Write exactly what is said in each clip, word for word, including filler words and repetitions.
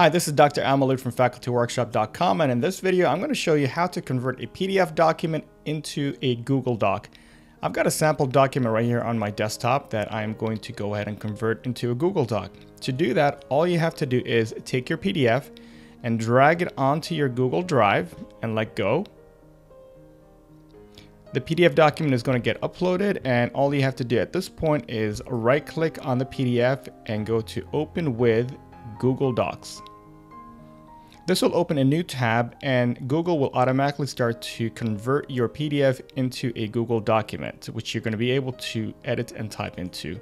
Hi, this is Doctor Al-Malood from faculty workshop dot com, and in this video, I'm going to show you how to convert a P D F document into a Google Doc. I've got a sample document right here on my desktop that I'm going to go ahead and convert into a Google Doc. To do that, all you have to do is take your P D F and drag it onto your Google Drive and let go. The P D F document is going to get uploaded, and all you have to do at this point is right-click on the P D F and go to Open with Google Docs. This will open a new tab, and Google will automatically start to convert your P D F into a Google document, which you're going to be able to edit and type into.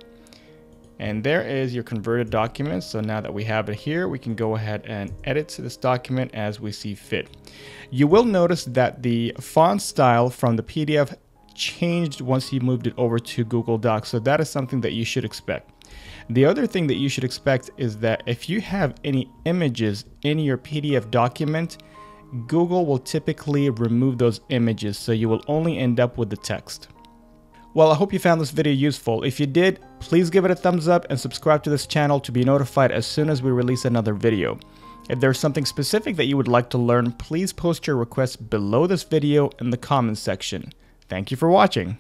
And there is your converted document. So now that we have it here, we can go ahead and edit this document as we see fit. You will notice that the font style from the P D F changed once you moved it over to Google Docs. So that is something that you should expect. The other thing that you should expect is that if you have any images in your P D F document, Google will typically remove those images, so you will only end up with the text. Well, I hope you found this video useful. If you did, please give it a thumbs up and subscribe to this channel to be notified as soon as we release another video. If there's something specific that you would like to learn, please post your requests below this video in the comments section. Thank you for watching.